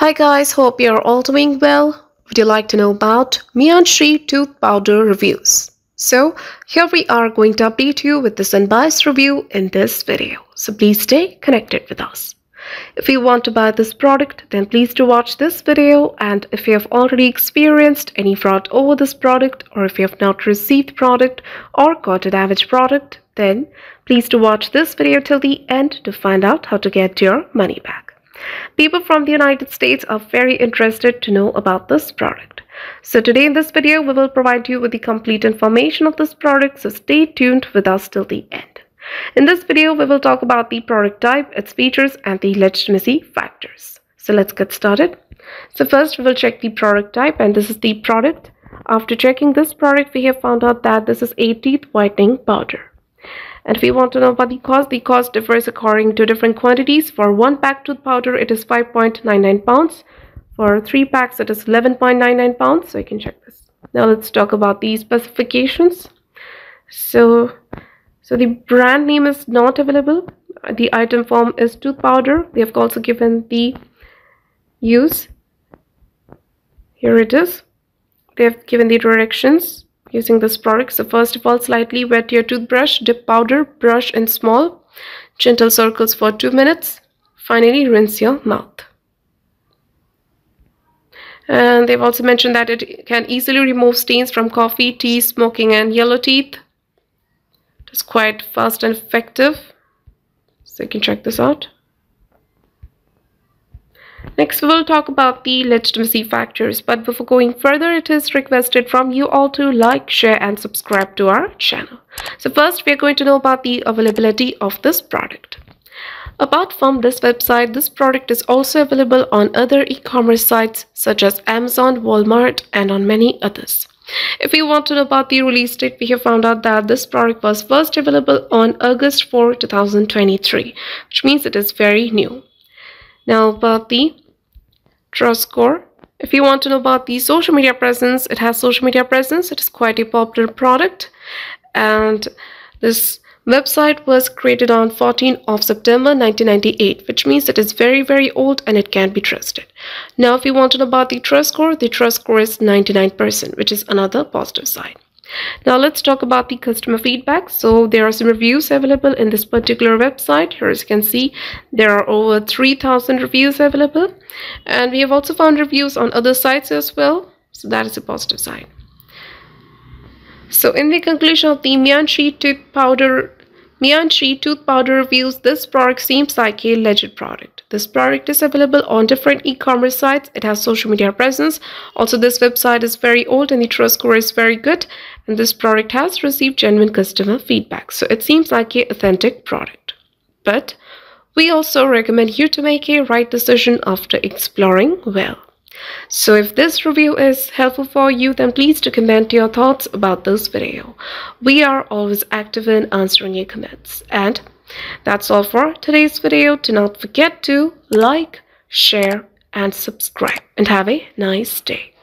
Hi guys, hope you're all doing well. Would you like to know about Miyanxi tooth powder reviews? So here we are going to update you with this unbiased review in this video. So please stay connected with us. If you want to buy this product, then please do watch this video. And if you have already experienced any fraud over this product, or if you have not received product or got a damaged product, then please do watch this video till the end to find out how to get your money back. People from the United States are very interested to know about this product. So today in this video, we will provide you with the complete information of this product. So stay tuned with us till the end. In this video, we will talk about the product type, its features and the legitimacy factors. So let's get started. So first we will check the product type, and this is the product. After checking this product, we have found out that this is a teeth whitening powder. And if we want to know about the cost differs according to different quantities. For 1 pack tooth powder, it is 5.99 pounds. For 3 packs, it is 11.99 pounds. So you can check this. Now let's talk about the specifications. So the brand name is not available. The item form is tooth powder. They have also given the use. Here it is. They have given the directions. Using this product. So first of all, slightly wet your toothbrush, dip powder, brush in small, gentle circles for 2 minutes. Finally, rinse your mouth. And they've also mentioned that it can easily remove stains from coffee, tea, smoking and yellow teeth. It's quite fast and effective. So you can check this out. Next, we will talk about the legitimacy factors, but before going further, it is requested from you all to like, share and subscribe to our channel. So first, we are going to know about the availability of this product. Apart from this website, this product is also available on other e-commerce sites such as Amazon, Walmart and on many others. If you want to know about the release date, we have found out that this product was first available on August 4, 2023, which means it is very new. Now about the trust score. If you want to know about the social media presence, it has social media presence. It is quite a popular product. And this website was created on 14th of September 1998, which means it is very, very old and it can be trusted. Now if you want to know about the trust score is 99%, which is another positive sign. Now let's talk about the customer feedback. So there are some reviews available in this particular website. Here as you can see, there are over 3,000 reviews available, and we have also found reviews on other sites as well, so that is a positive sign. So in the conclusion of the Miyanxi tooth powder reviews, this product seems like a legit product. This product is available on different e-commerce sites. It has social media presence. Also, this website is very old and the trust score is very good. And this product has received genuine customer feedback. So it seems like an authentic product. But we also recommend you to make a right decision after exploring well. So if this review is helpful for you, then please do comment your thoughts about this video. We are always active in answering your comments. And that's all for today's video. Do not forget to like, share and subscribe, and have a nice day.